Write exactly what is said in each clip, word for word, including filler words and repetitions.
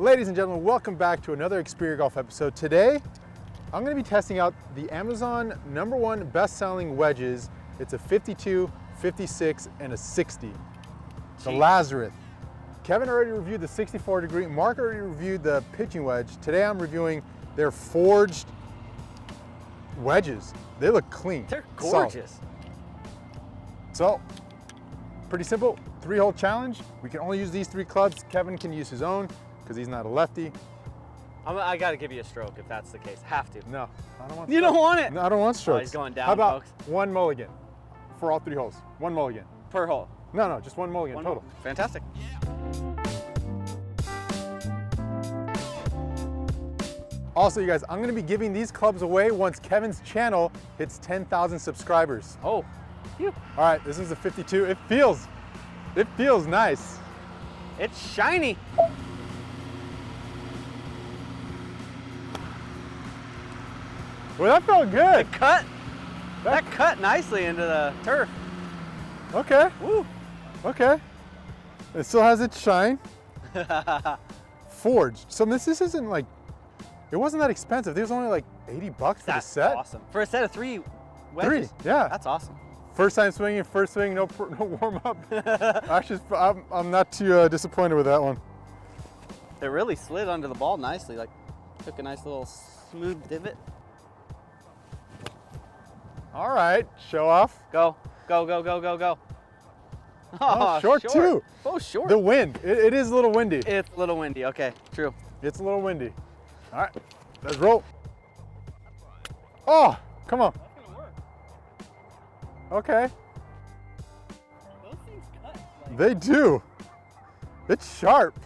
Ladies and gentlemen, welcome back to another Experior Golf episode. Today, I'm going to be testing out the Amazon number one best-selling wedges. It's a fifty-two, fifty-six, and a sixty. The Lazarus. Kevin already reviewed the sixty-four degree. Mark already reviewed the pitching wedge. Today, I'm reviewing their forged wedges. They look clean. They're gorgeous. So, pretty simple, three-hole challenge. We can only use these three clubs. Kevin can use his own because he's not a lefty. I'm, I gotta give you a stroke if that's the case. Have to. No, I don't want. You stroke. Don't want it. No, I don't want strokes. Oh, he's going down. How about folks? One mulligan for all three holes? One mulligan per hole. No, no, just one mulligan one total. Mulligan. Fantastic. Also, you guys, I'm gonna be giving these clubs away once Kevin's channel hits ten thousand subscribers. Oh, phew. All right, this is a fifty-two. It feels, it feels nice. It's shiny. Well, that felt good. It cut. That, that cut nicely into the turf. Okay. Woo. Okay. It still has its shine. Forged. So this, this isn't like, it wasn't that expensive. It was only like eighty bucks for the set. That's awesome. For a set of three wedges. Three, yeah. That's awesome. First time swinging, first swing, no, no warm up. Actually, I'm, I'm not too uh, disappointed with that one. It really slid under the ball nicely. Like, took a nice little smooth divot. All right, show off. Go, go, go, go, go, go. Oh, oh short, short too. Oh, short. The wind, it, it is a little windy. It's a little windy, okay, true. It's a little windy. All right, let's roll. Oh, come on. That's gonna work. Okay. Those things cut. Like... They do. It's sharp.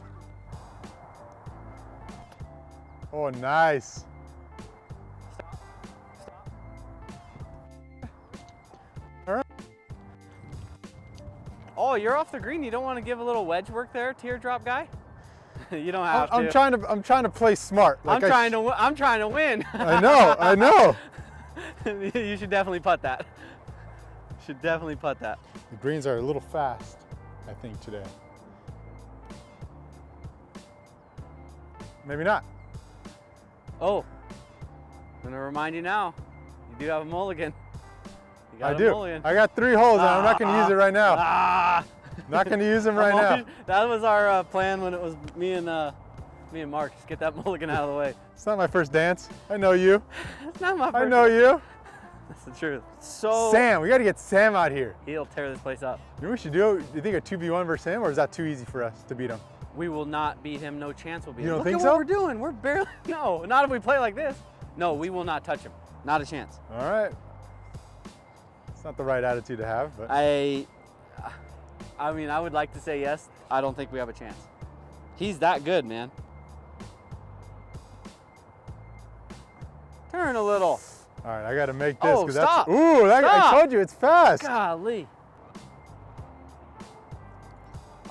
Oh, nice. Oh, you're off the green. You don't want to give a little wedge work there, teardrop guy. You don't have I'm, to. I'm trying to. I'm trying to play smart. Like I'm trying to. I'm trying to win. I know. I know. You should definitely putt that. You should definitely putt that. The greens are a little fast, I think today. Maybe not. Oh, I'm gonna remind you now. You do have a mulligan. I do. Mulligan. I got three holes, and ah, I'm not going to use it right now. Ah. Not going to use them right now. That was our uh, plan when it was me and uh, me and Mark. Just get that mulligan out of the way. It's not my first dance. I know you. It's not my first. I know dance. You. That's the truth. So Sam, we got to get Sam out here. He'll tear this place up. You know we should do? You think a two v one versus Sam, or is that too easy for us to beat him? We will not beat him. No chance we'll beat him. You don't him. Think Look at so? What we're doing. We're barely. No, not if we play like this. No, we will not touch him. Not a chance. All right. It's not the right attitude to have, but. I, I mean, I would like to say yes. I don't think we have a chance. He's that good, man. Turn a little. All right, I got to make this. Oh, stop. That's, ooh, that, stop. I told you, it's fast. Golly.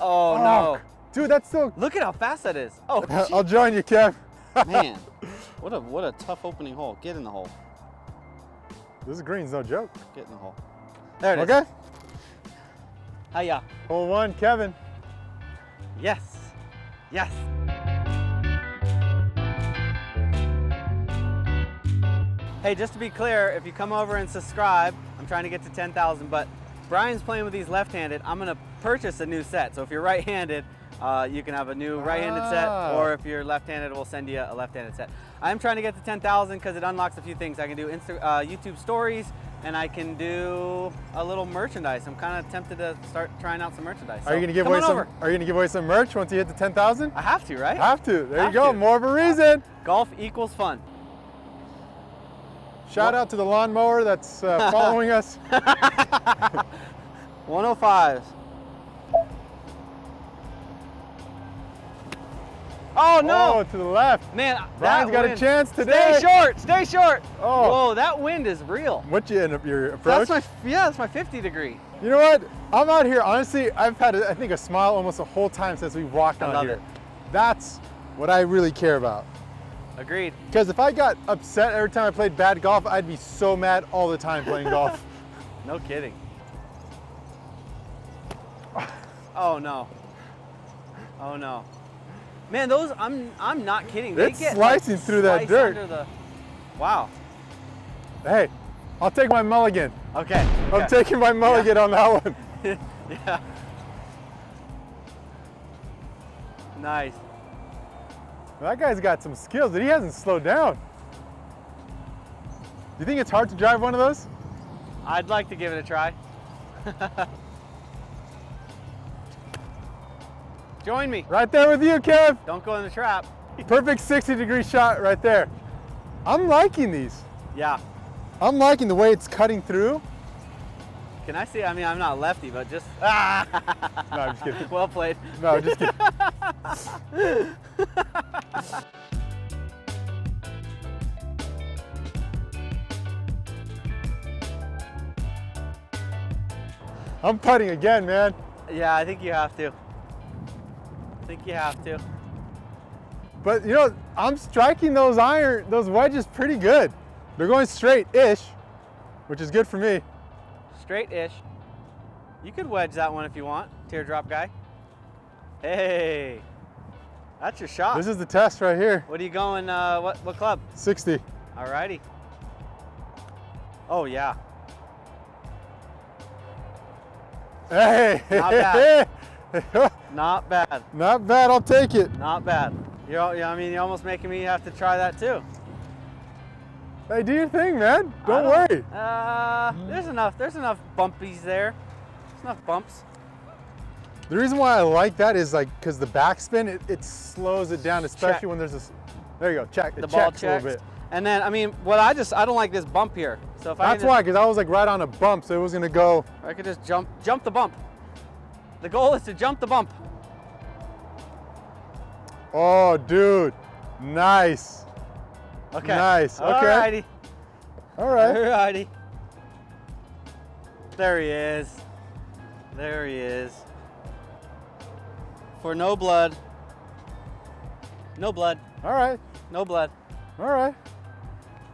Oh, oh no. Dude, that's so. Look at how fast that is. Oh, geez. I'll join you, Kev. Man, what a, what a tough opening hole. Get in the hole. This green's no joke. Get in the hole. There it okay. is. Okay. Hiya. Hole one, Kevin. Yes. Yes. Hey, just to be clear, if you come over and subscribe, I'm trying to get to ten thousand, but Brian's playing with these left-handed. I'm going to purchase a new set. So if you're right-handed, uh, you can have a new right-handed ah. set, or if you're left-handed, we'll send you a left-handed set. I'm trying to get to ten thousand because it unlocks a few things. I can do Insta uh, YouTube stories, and I can do a little merchandise. I'm kind of tempted to start trying out some merchandise. So, are you gonna give away some? Over. Are you gonna give away some merch once you hit the ten thousand? I have to, right? I have to. There have you go. To. More of a reason. Golf equals fun. Shout well, out to the lawnmower that's uh, following us. one oh five. Oh, no. Oh, to the left. Man, Brian's got wind. A chance today. Stay short. Stay short. Oh. Whoa, that wind is real. What you end up your approach? That's my, yeah, that's my fifty degree. You know what? I'm out here. Honestly, I've had, a, I think, a smile almost the whole time since we walked out here. It. That's what I really care about. Agreed. Because if I got upset every time I played bad golf, I'd be so mad all the time playing golf. No kidding. Oh, no. Oh, no. Man, those, I'm I'm not kidding. It's they get slicing like, through that dirt. Under the, wow. Hey, I'll take my mulligan. Okay. okay. I'm taking my mulligan yeah. on that one. yeah. Nice. Well, that guy's got some skills that he hasn't slowed down. Do you think it's hard to drive one of those? I'd like to give it a try. Join me. Right there with you, Kev. Don't go in the trap. Perfect sixty degree shot right there. I'm liking these. Yeah. I'm liking the way it's cutting through. Can I see? I mean, I'm not lefty, but just. Ah. No, I'm just kidding. Well played. No, I'm just kidding. I'm putting again, man. Yeah, I think you have to. I think you have to. But you know, I'm striking those iron, those wedges pretty good. They're going straight-ish, which is good for me. Straight-ish. You could wedge that one if you want, teardrop guy. Hey, that's your shot. This is the test right here. What are you going, uh, what, what club? sixty. All righty. Oh, yeah. Hey. Not bad. Not bad. Not bad, I'll take it. Not bad. You're, I mean, you're almost making me have to try that too. Hey, do your thing, man. Don't, don't worry. Uh, there's enough, there's enough bumpies there. There's enough bumps. The reason why I like that is like, because the backspin, it, it slows it down, especially check. when there's this, there you go, check. The it ball checks, checks a little bit. And then, I mean, what I just, I don't like this bump here. So if That's I just, why, because I was like right on a bump, so it was gonna go. I could just jump, jump the bump. The goal is to jump the bump. Oh, dude, nice. Okay. Nice, okay. All righty. All right. All righty. There he is. There he is. For no blood. No blood. All right. No blood. All right.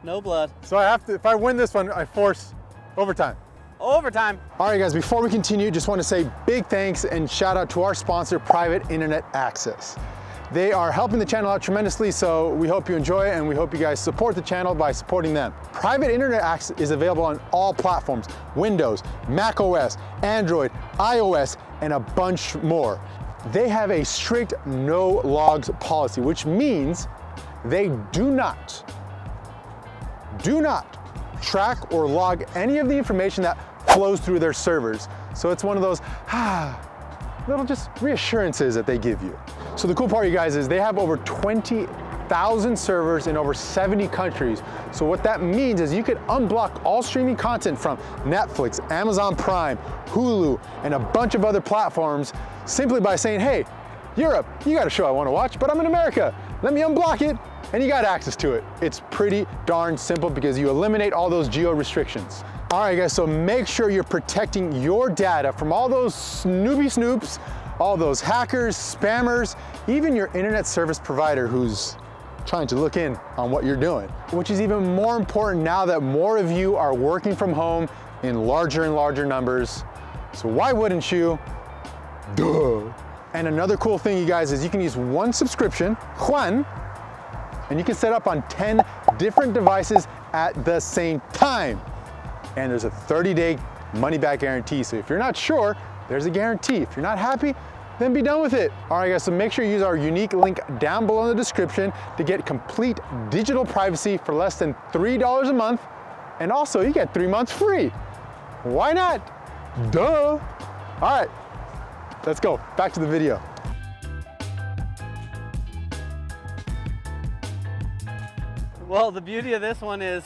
No blood. So I have to, if I win this one, I force overtime. Overtime. All right, guys, before we continue, just want to say big thanks and shout out to our sponsor, Private Internet Access. They are helping the channel out tremendously, so we hope you enjoy it and we hope you guys support the channel by supporting them. Private Internet Access is available on all platforms, Windows, Mac O S, Android, iOS, and a bunch more. They have a strict no logs policy, which means they do not, do not track or log any of the information that flows through their servers. So it's one of those ah, little just reassurances that they give you. So the cool part, you guys, is they have over twenty thousand servers in over seventy countries. So what that means is you can unblock all streaming content from Netflix, Amazon Prime, Hulu, and a bunch of other platforms simply by saying, hey, Europe, you got a show I want to watch, but I'm in America. Let me unblock it, and you got access to it. It's pretty darn simple because you eliminate all those geo restrictions. All right, guys, so make sure you're protecting your data from all those snoopy snoops, all those hackers, spammers, even your internet service provider who's trying to look in on what you're doing, which is even more important now that more of you are working from home in larger and larger numbers. So why wouldn't you? Duh. And another cool thing, you guys, is you can use one subscription, Juan, and you can set up on ten different devices at the same time. And there's a thirty day money back guarantee. So if you're not sure, there's a guarantee. If you're not happy, then be done with it. All right, guys, so make sure you use our unique link down below in the description to get complete digital privacy for less than three dollars a month. And also you get three months free. Why not? Duh. All right. Let's go, back to the video. Well, the beauty of this one is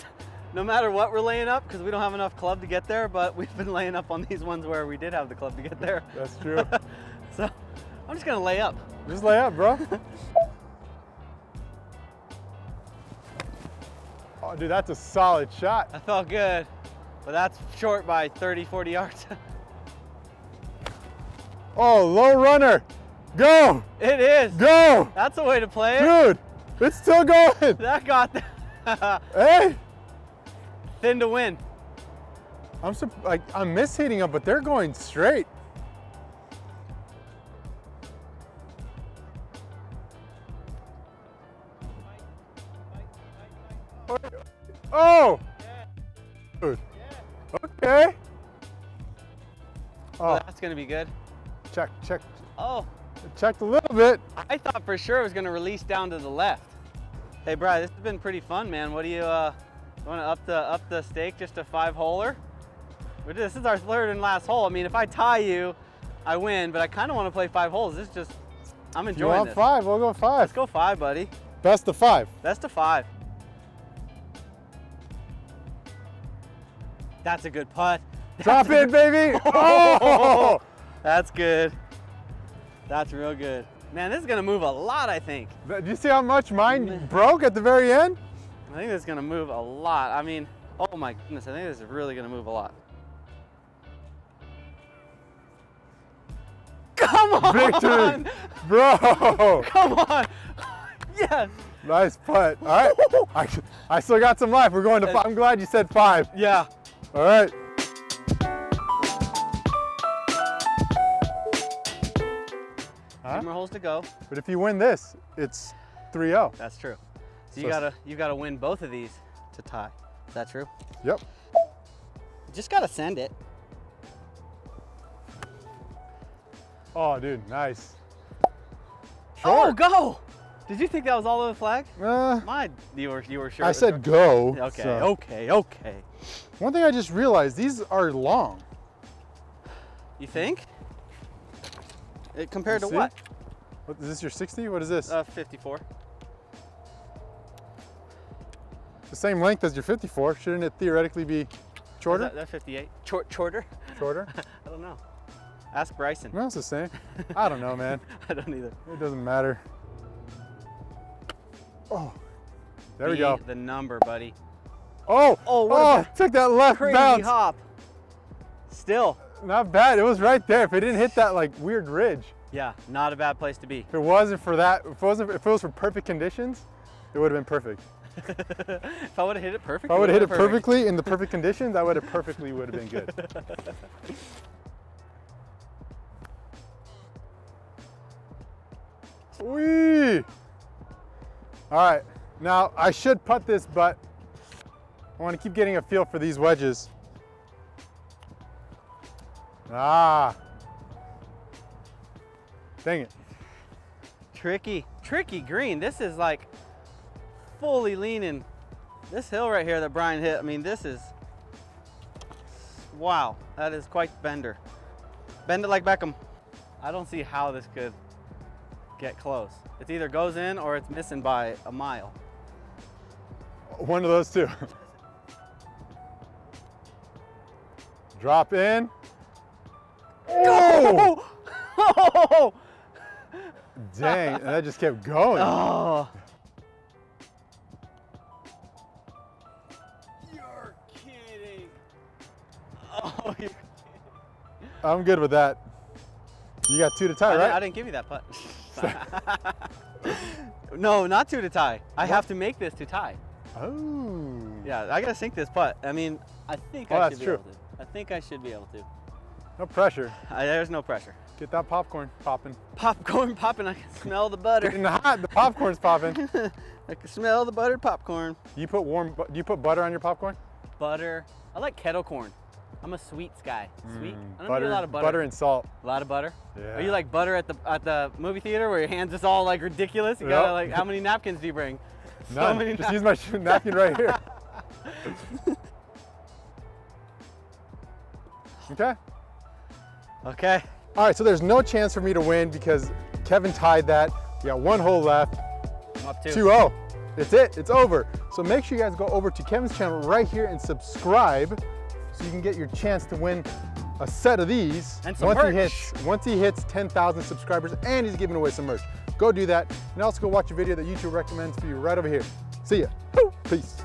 no matter what we're laying up, because we don't have enough club to get there, but we've been laying up on these ones where we did have the club to get there. That's true. So I'm just gonna lay up. Just lay up, bro. Oh, dude, that's a solid shot. That felt good, but that's short by thirty, forty yards. Oh, low runner. Go. It is. Go. That's a way to play it. Dude, it's still going. That got that. Hey. Thin to win. I'm like I'm mishitting them, but they're going straight. Oh! Yeah. Yeah. Okay. Oh, well, that's gonna be good. Check, check. Oh. It checked a little bit. I thought for sure it was gonna release down to the left. Hey, Bry, this has been pretty fun, man. What do you, uh, you wanna up the, up the stake just a five-holer? This is our third and last hole. I mean, if I tie you, I win, but I kinda wanna play five holes. This is just, I'm enjoying you this. Five, we'll go five. Let's go five, buddy. Best of five. Best of five. That's a good putt. That's Drop in, good... baby. Oh! That's good. That's real good. Man, this is gonna move a lot, I think. Did you see how much mine broke at the very end? I think this is gonna move a lot. I mean, oh my goodness, I think this is really gonna move a lot. Come on! Victory! Bro! Come on! Yes! Nice putt. All right. I, I still got some life. We're going to five. I'm glad you said five. Yeah. All right. Huh? Two more holes to go. But if you win this, it's three oh. That's true. So, so you gotta you gotta win both of these to tie. Is that true? Yep. You just gotta send it. Oh, dude, nice. Sure. Oh, go! Did you think that was all over the flag? Uh, My, you were, you were sure. I said go. Okay, so. okay, okay. One thing I just realized, these are long. You think? It, compared Let's to see. what? What is this, your sixty? What is this? Uh, fifty-four. The same length as your fifty-four. Shouldn't it theoretically be shorter? That, that's fifty-eight. Short, shorter? Shorter? I don't know. Ask Bryson. No, it's the same. I don't know, man. I don't either. It doesn't matter. Oh, there Beat we go. The number, buddy. Oh, oh, what oh took that left crazy bounce. hop. Still. Not bad, it was right there. If it didn't hit that like weird ridge. Yeah, not a bad place to be. If it wasn't for that, if it, wasn't, if it was for perfect conditions, it would have been perfect. If I would have hit it perfectly. If I would have hit it perfect. perfectly in the perfect conditions, I would have perfectly would have been good. Whee! All right, now I should putt this, but I want to keep getting a feel for these wedges. Ah, dang it. Tricky, tricky green. This is like fully leaning. This hill right here that Brian hit, I mean, this is, wow, that is quite bender. Bend it like Beckham. I don't see how this could get close. It either goes in or it's missing by a mile. One of those two. Drop in. Oh! Oh! Dang, that just kept going. Oh. You're kidding. Oh, you're kidding. I'm good with that. You got two to tie, I right? Did, I didn't give you that putt. No, not two to tie. I what? have to make this to tie. Oh. Yeah, I gotta sink this putt. I mean, I think oh, I should be true. able to. I think I should be able to. No pressure. I, there's no pressure. Get that popcorn popping. Popcorn popping. I can smell the butter. It's hot. The popcorn's popping. I can smell the buttered popcorn. You put warm. Do you put butter on your popcorn? Butter. I like kettle corn. I'm a sweets guy. Sweet. Mm, I don't butter, need a lot of butter. Butter and salt. A lot of butter. Yeah. Are you like butter at the at the movie theater where your hands just all like ridiculous? You gotta yep. like how many napkins do you bring? None. So many just use my napkin right here. Okay. Okay. All right. So there's no chance for me to win because Kevin tied that. We got one hole left. I'm up two. two oh. It's it. It's over. So make sure you guys go over to Kevin's channel right here and subscribe. So you can get your chance to win a set of these. And some once merch. He hits, once he hits ten thousand subscribers and he's giving away some merch. Go do that. And also go watch a video that YouTube recommends for you right over here. See ya. Peace.